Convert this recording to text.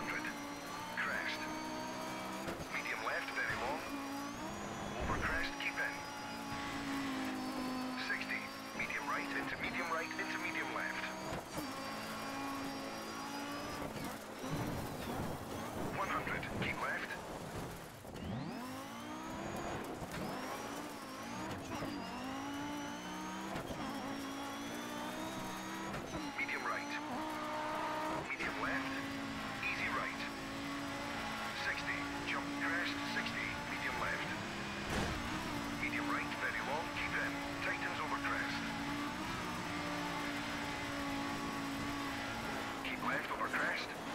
200. Crest. Medium left, very long. Over crest, keep in. 60. Medium right, into medium left. 100. Keep left. 60, medium left. Medium right, very long, keep in. Tightens over crest. Keep left over crest.